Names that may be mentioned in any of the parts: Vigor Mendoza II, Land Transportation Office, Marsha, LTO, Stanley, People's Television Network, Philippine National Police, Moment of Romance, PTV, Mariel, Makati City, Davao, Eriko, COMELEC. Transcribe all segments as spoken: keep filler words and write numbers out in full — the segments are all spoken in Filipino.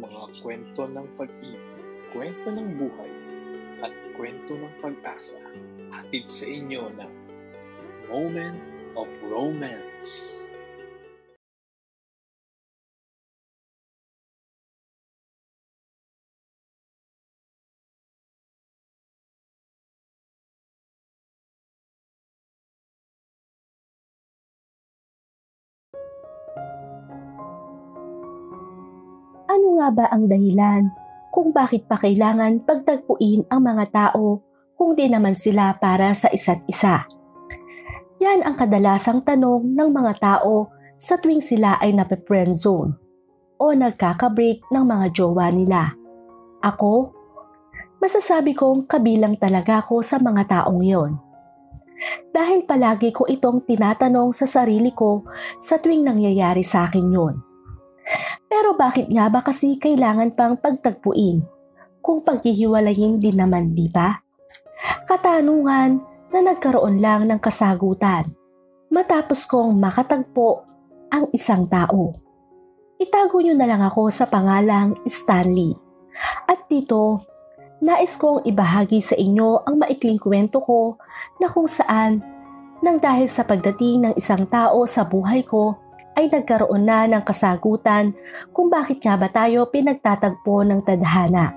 mga kwento ng pag-ibig, kwento ng buhay, at kwento ng pag-asa. Hatid sa inyo na Moment of Romance. Ano nga ba ang dahilan kung bakit pa kailangan pagtagpuin ang mga tao kung di naman sila para sa isa't isa? Yan ang kadalasang tanong ng mga tao sa tuwing sila ay nape-friend zone o nagkaka-break ng mga jowa nila. Ako, masasabi kong kabilang talaga ako sa mga taong yon. Dahil palagi ko itong tinatanong sa sarili ko sa tuwing nangyayari sa akin yon. Pero bakit nga ba kasi kailangan pang pagtagpuin kung paghihiwalayin din naman, di ba? Katanungan na nagkaroon lang ng kasagutan matapos kong makatagpo ang isang tao. Itago nyo na lang ako sa pangalang Stanley. At dito, nais kong ibahagi sa inyo ang maikling kwento ko na kung saan nang dahil sa pagdating ng isang tao sa buhay ko, ay nagkaroon na ng kasagutan kung bakit nga ba tayo pinagtatagpo ng tadhana.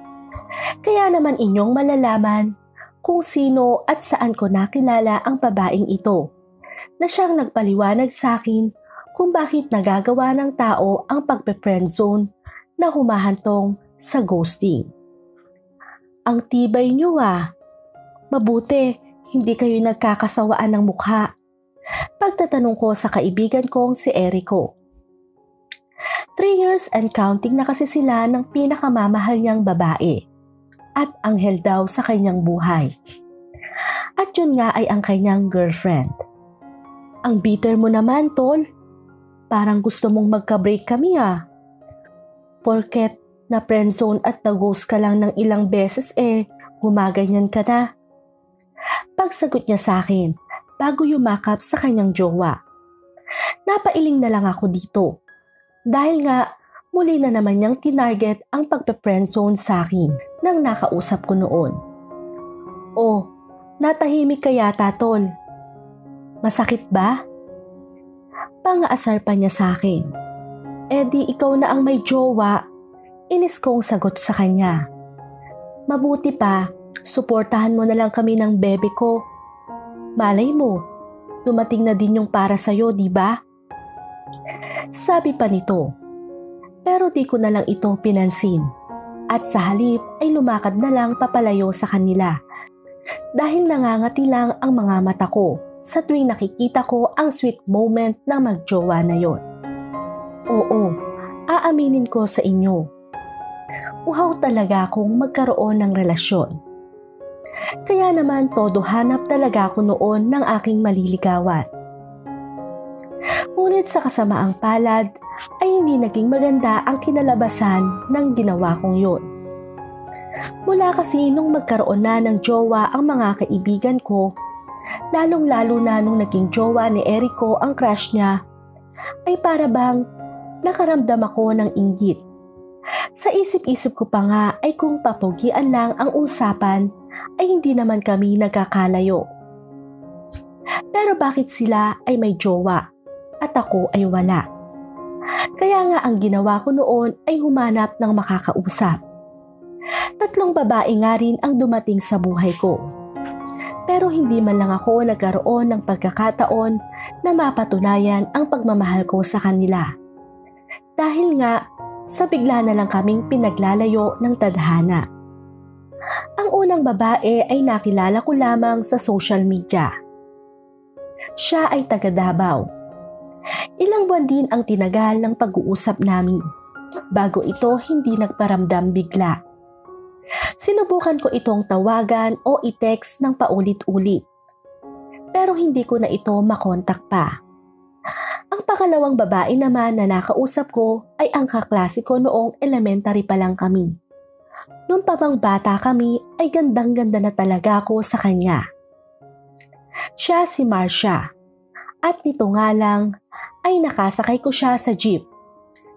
Kaya naman inyong malalaman kung sino at saan ko nakilala ang babaeng ito na siyang nagpaliwanag sa akin kung bakit nagagawa ng tao ang pagpe-friend zone na humahantong sa ghosting. Ang tibay niyo ah! Mabuti, hindi kayo nagkakasawaan ng mukha. Pagtatanong ko sa kaibigan kong si Eriko. Three years and counting na kasi sila ng pinakamamahal niyang babae at anghel daw sa kanyang buhay. At yun nga ay ang kanyang girlfriend. Ang bitter mo naman, tol. Parang gusto mong magka-break kami ah. Porket na friendzone at na-ghost ka lang ng ilang beses eh, gumaganyan ka na. Pagsagot niya sa akin, bago yumakap sa kanyang jowa. Napailing na lang ako dito. Dahil nga, muli na naman niyang tinarget ang pagpe-friendzone sa akin nang nakausap ko noon. Oh, natahimik ka yata, tol. Masakit ba? Pangaasar pa niya sa akin. Eh di ikaw na ang may jowa. Inis kong sagot sa kanya. Mabuti pa, suportahan mo na lang kami ng bebe ko. Malay mo, dumating na din yung para sa'yo, di ba? Sabi pa nito, pero di ko na lang ito pinansin at sa halip ay lumakad na lang papalayo sa kanila dahil nangangati lang ang mga mata ko sa tuwing nakikita ko ang sweet moment ng magjowa na yon. Oo, aaminin ko sa inyo, uhaw talaga akong magkaroon ng relasyon. Kaya naman todo hanap talaga ako noon ng aking maliligawan. Ngunit sa kasamaang palad ay hindi naging maganda ang kinalabasan ng ginawa kong yun. Mula kasi nung magkaroon na ng jowa ang mga kaibigan ko, lalong-lalo na nung naging jowa ni Eriko ang crush niya, ay para bang nakaramdam ako ng inggit. Sa isip-isip ko pa nga ay kung papogian lang ang usapan ay hindi naman kami nagkakalayo. Pero bakit sila ay may jowa at ako ay wala? Kaya nga ang ginawa ko noon ay humanap ng makakausap. Tatlong babae nga rin ang dumating sa buhay ko. Pero hindi man lang ako nagkaroon ng pagkakataon na mapatunayan ang pagmamahal ko sa kanila. Dahil nga sa bigla na lang kaming pinaglalayo ng tadhana. Ang unang babae ay nakilala ko lamang sa social media. Siya ay taga Davao. Ilang buwan din ang tinagal ng pag-uusap namin bago ito hindi nagparamdam bigla. Sinubukan ko itong tawagan o i-text ng paulit-ulit pero hindi ko na ito makontak pa. Ang pakalawang babae naman na nakausap ko ay ang kaklase ko noong elementary pa lang kami. Noong pa bang bata kami ay gandang-ganda na talaga ako sa kanya. Siya si Marsha at nito nga lang ay nakasakay ko siya sa jeep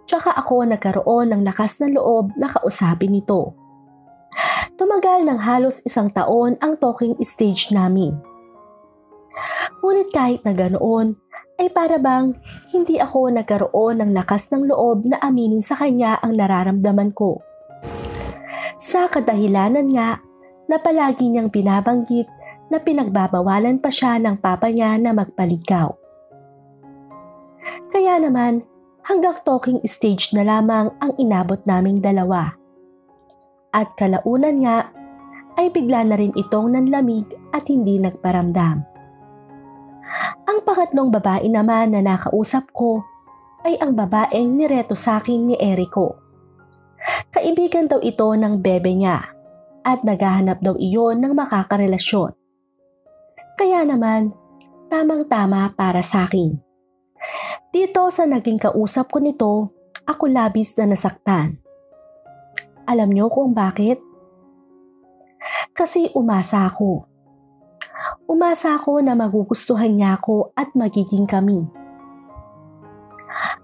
Tsaka ako nagkaroon ng lakas ng loob na kausapin ito. Tumagal ng halos isang taon ang talking stage namin. Ngunit kahit na ganoon, ay para bang hindi ako nagkaroon ng lakas ng loob na aminin sa kanya ang nararamdaman ko. Sa kadahilanan nga na palagi niyang binabanggit na pinagbabawalan pa siya ng papa niya na magpaligaw. Kaya naman, hanggang talking stage na lamang ang inabot naming dalawa. At kalaunan nga, ay bigla na rin itong nanlamig at hindi nagparamdam. Ang pangatlong babae naman na nakausap ko ay ang babaeng nireto sa akin ni Eriko. Kaibigan daw ito ng bebe niya at naghahanap daw iyon ng makakarelasyon. Kaya naman, tamang-tama para sa akin. Dito sa naging kausap ko nito, ako labis na nasaktan. Alam niyo kung bakit? Kasi umasa ako. Umasa ako na magugustuhan niya ako at magiging kami.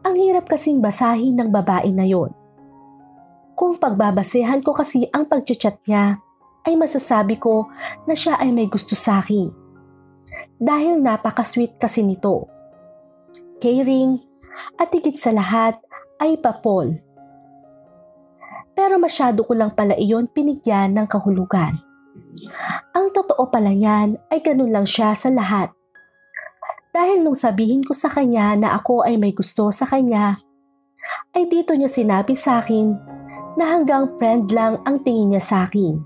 Ang hirap kasing basahin ng babae na yon. Kung pagbabasehan ko kasi ang pagchat-chat niya, ay masasabi ko na siya ay may gusto sa akin. Dahil napaka-sweet kasi nito. Caring at higit sa lahat ay papol. Pero masyado ko lang pala iyon pinigyan ng kahulugan. Ang totoo pala niyan ay ganun lang siya sa lahat. Dahil nung sabihin ko sa kanya na ako ay may gusto sa kanya, ay dito niya sinabi sa akin na hanggang friend lang ang tingin niya sa akin.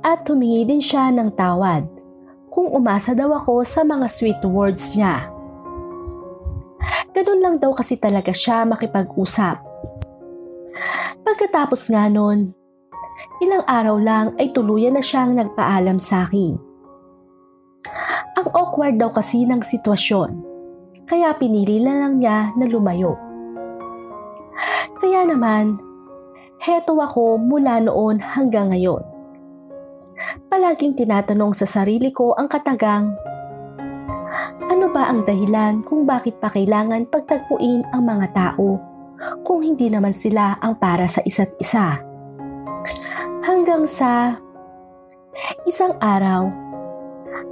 At humingi din siya ng tawad kung umasa daw ako sa mga sweet words niya. Ganun lang daw kasi talaga siya makipag-usap. Pagkatapos nga nun, ilang araw lang ay tuluyan na siyang nagpaalam sa akin. Ang awkward daw kasi ng sitwasyon, kaya pinili na lang niya na lumayo. Kaya naman, heto ako mula noon hanggang ngayon. Palaging tinatanong sa sarili ko ang katagang, ano ba ang dahilan kung bakit pa kailangan pagtagpuin ang mga tao kung hindi naman sila ang para sa isa't isa? Hanggang sa isang araw,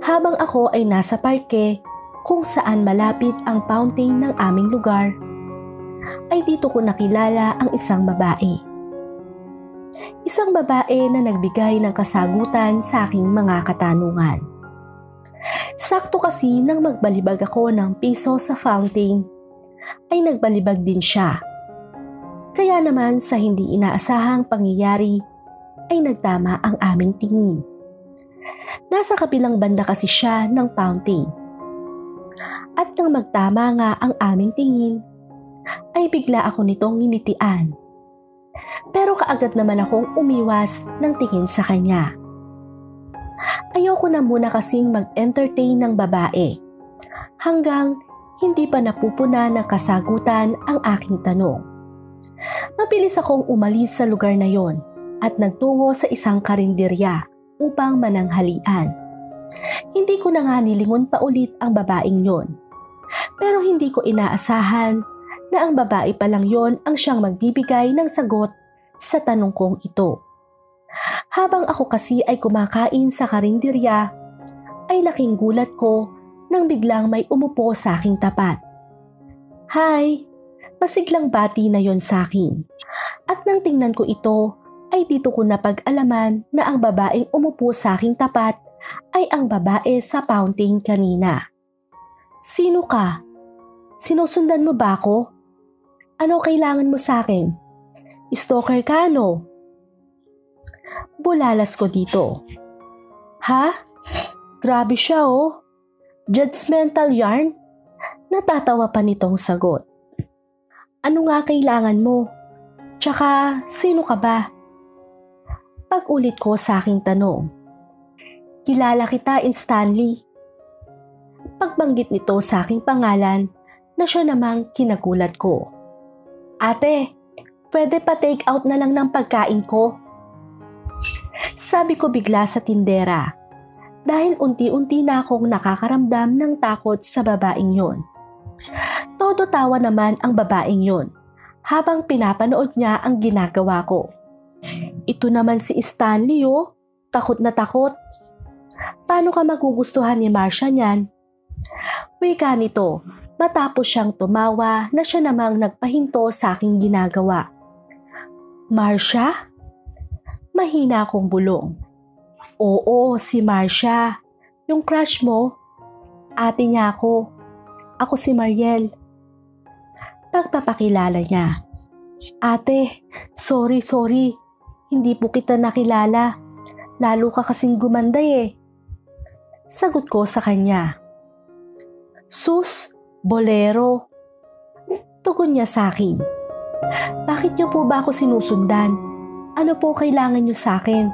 habang ako ay nasa parke kung saan malapit ang fountain ng aming lugar, ay dito ko nakilala ang isang babae. Isang babae na nagbigay ng kasagutan sa aking mga katanungan. Sakto kasi nang magbalibag ako ng piso sa fountain, ay nagbalibag din siya. Kaya naman sa hindi inaasahang pangyayari, ay nagtama ang aming tingin. Nasa kabilang banda kasi siya ng fountain. At nang magtama nga ang aming tingin, ay bigla ako nitong nginitian. Pero kaagad naman akong umiwas ng tingin sa kanya. Ayoko na muna kasing mag-entertain ng babae hanggang hindi pa napupuna ng kasagutan ang aking tanong. Mabilis akong umalis sa lugar na yon at nagtungo sa isang karinderya upang mananghalian. Hindi ko na nga nilingon pa ulit ang babaeng yon. Pero hindi ko inaasahan na ang babae pa lang yon ang siyang magbibigay ng sagot sa tanong kong ito. Habang ako kasi ay kumakain sa karinderya, ay laking gulat ko nang biglang may umupo sa aking tapat. Hi! Masiglang bati na yon sa akin. At nang tingnan ko ito, ay dito ko napag-alaman na ang babaeng umupo sa aking tapat ay ang babae sa fountain kanina. Sino ka? Sinusundan mo ba ako? Ano kailangan mo sa akin? Stalker ka, no? Bulalas ko dito. Ha? Grabe siya, oh. Judgmental yarn? Natatawa pa nitong sagot. Ano nga kailangan mo? Tsaka, sino ka ba? Pag-ulit ko sa aking tanong. Kilala kita, Stanley. Pagbanggit nito sa aking pangalan, na siya namang kinagulat ko. Ate, pwede pa take out na lang ng pagkain ko? Sabi ko bigla sa tindera dahil unti-unti na akong nakakaramdam ng takot sa babaeng yon. Todo tawa naman ang babaeng yun habang pinapanood niya ang ginagawa ko. Ito naman si Stanley oh, takot na takot. Paano ka magugustuhan ni Marsha niyan? Wika nito matapos siyang tumawa na siya namang nagpahinto sa aking ginagawa. Marsha? Mahina akong bulong. Oo, si Marsha. Yung crush mo? Ate niya ako. Ako si Mariel. Pagpapakilala niya. Ate, sorry, sorry. Hindi po kita nakilala. Lalo ka kasing gumanday eh. Sagot ko sa kanya. Sus, bolero. Tugon niya sa akin. Bakit niyo po ba ako sinusundan? Ano po kailangan niyo sa akin?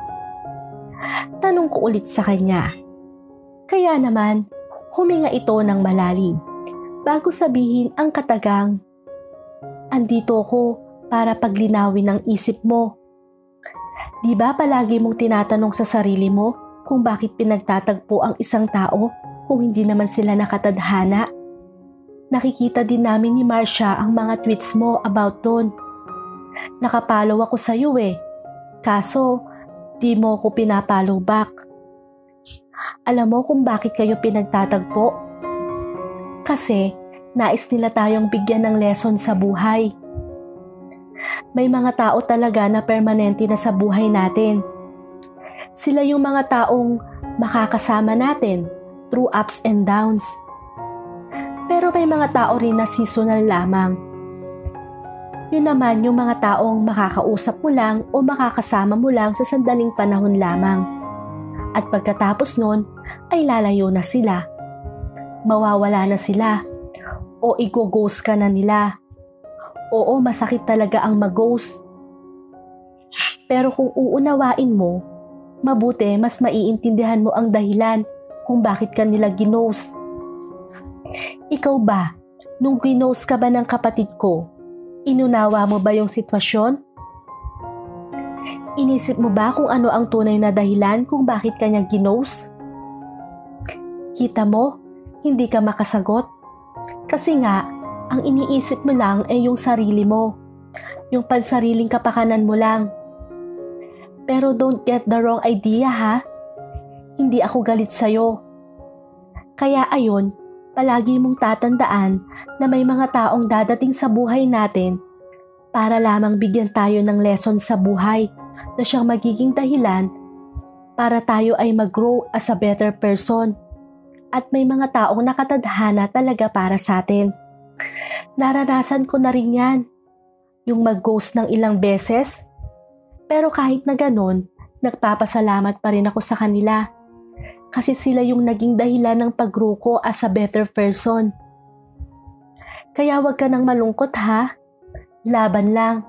Tanong ko ulit sa kanya. Kaya naman, huminga ito ng malalim. Bago sabihin ang katagang, andito ko para paglinawin ang isip mo. Di ba palagi mong tinatanong sa sarili mo kung bakit pinagtatagpo ang isang tao kung hindi naman sila nakatadhana? Nakikita din namin ni Marsha ang mga tweets mo about doon. Nakapalo ako sa iyo eh. Kaso, di mo ko pinapalo back. Alam mo kung bakit kayo pinagtatagpo? Kasi nais nila tayong bigyan ng lesson sa buhay. May mga tao talaga na permanente na sa buhay natin. Sila yung mga taong makakasama natin through ups and downs. Pero may mga tao rin na seasonal lamang. Yun naman yung mga taong makakausap mo lang o makakasama mo lang sa sandaling panahon lamang. At pagkatapos nun ay lalayo na sila. Mawawala na sila o i-ghost ka na nila. Oo, masakit talaga ang mag-ghost. Pero kung uunawain mo, mabuti mas maiintindihan mo ang dahilan kung bakit ka nila ginost. Ikaw ba, nung ginost ka ba ng kapatid ko, inunawa mo ba yung sitwasyon? Inisip mo ba kung ano ang tunay na dahilan kung bakit ka niya ginost? Kita mo? Hindi ka makasagot. Kasi nga, ang iniisip mo lang ay yung sarili mo. Yung pansariling kapakanan mo lang. Pero don't get the wrong idea ha. Hindi ako galit sa'yo. Kaya ayon, palagi mong tatandaan na may mga taong dadating sa buhay natin para lamang bigyan tayo ng lesson sa buhay na siyang magiging dahilan para tayo ay mag-grow as a better person. At may mga taong nakatadhana talaga para sa atin. Naranasan ko na rin yan, yung mag-ghost ng ilang beses. Pero kahit na ganun, nagpapasalamat pa rin ako sa kanila. Kasi sila yung naging dahilan ng pag-grow ko as a better person. Kaya wag ka nang malungkot ha, laban lang.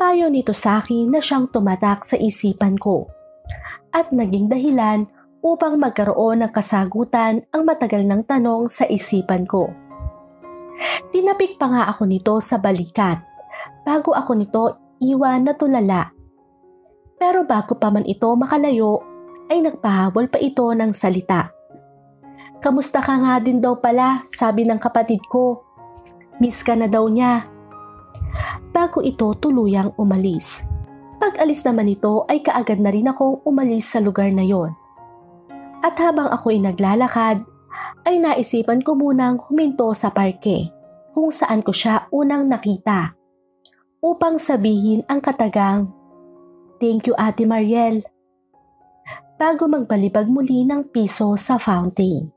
Payo nito sa akin na siyang tumatak sa isipan ko. At naging dahilan upang magkaroon ng kasagutan ang matagal ng tanong sa isipan ko. Tinapik pa nga ako nito sa balikat bago ako nito iwan na tulala. Pero bago pa man ito makalayo ay nagpahabol pa ito ng salita. Kamusta ka nga din daw pala, sabi ng kapatid ko. Miss ka na daw niya. Bago ito tuluyang umalis. Pag alis naman ito ay kaagad na rin akong umalis sa lugar na yon. At habang ako'y naglalakad, ay naisipan ko munang huminto sa parke kung saan ko siya unang nakita upang sabihin ang katagang, "Thank you Ate Mariel," bago magbalibag muli ng piso sa fountain.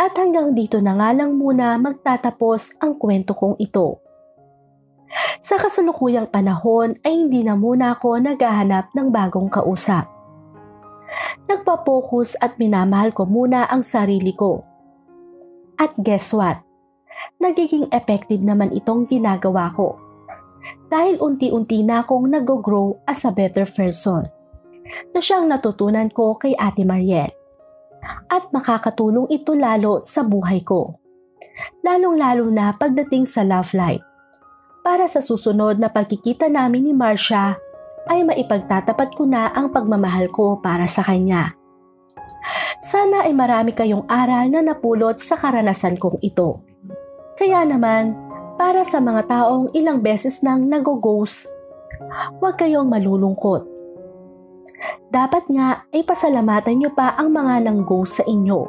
At hanggang dito na nga lang muna magtatapos ang kwento kong ito. Sa kasalukuyang panahon ay hindi na muna ako naghahanap ng bagong kausap. Nagpa-focus at minamahal ko muna ang sarili ko. At guess what? Nagiging effective naman itong ginagawa ko. Dahil unti-unti na akong nag-grow as a better person. Na siyang natutunan ko kay Ate Mariel. At makakatulong ito lalo sa buhay ko. Lalong-lalo na pagdating sa love life. Para sa susunod na pagkikita namin ni Marsha, ay maipagtatapat ko na ang pagmamahal ko para sa kanya. Sana ay marami kayong aral na napulot sa karanasan kong ito. Kaya naman, para sa mga taong ilang beses nang nag-ghost, huwag kayong malulungkot. Dapat nga ay pasalamatan nyo pa ang mga nang-ghost sa inyo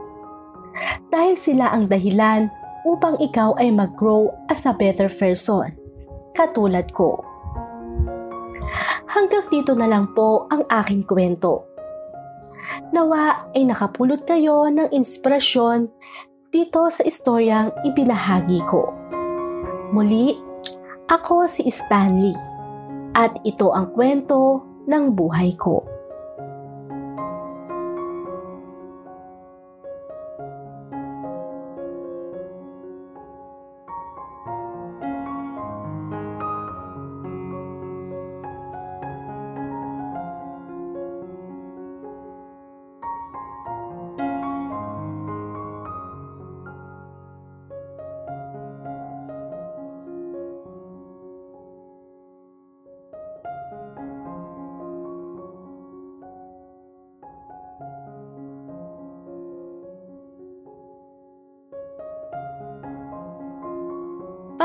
dahil sila ang dahilan upang ikaw ay mag-grow as a better person, katulad ko. Hanggang dito na lang po ang aking kwento. Nawa ay nakapulot kayo ng inspirasyon dito sa istoryang ibinahagi ko. Muli, ako si Stanley at ito ang kwento ng buhay ko.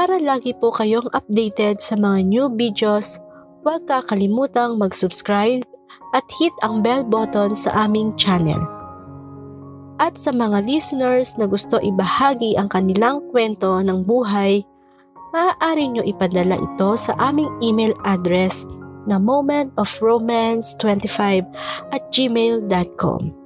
Para lagi po kayong updated sa mga new videos, huwag kakalimutang mag-subscribe at hit ang bell button sa aming channel. At sa mga listeners na gusto ibahagi ang kanilang kwento ng buhay, maaari nyo ipadala ito sa aming email address na momentofromance twenty-five at gmail dot com.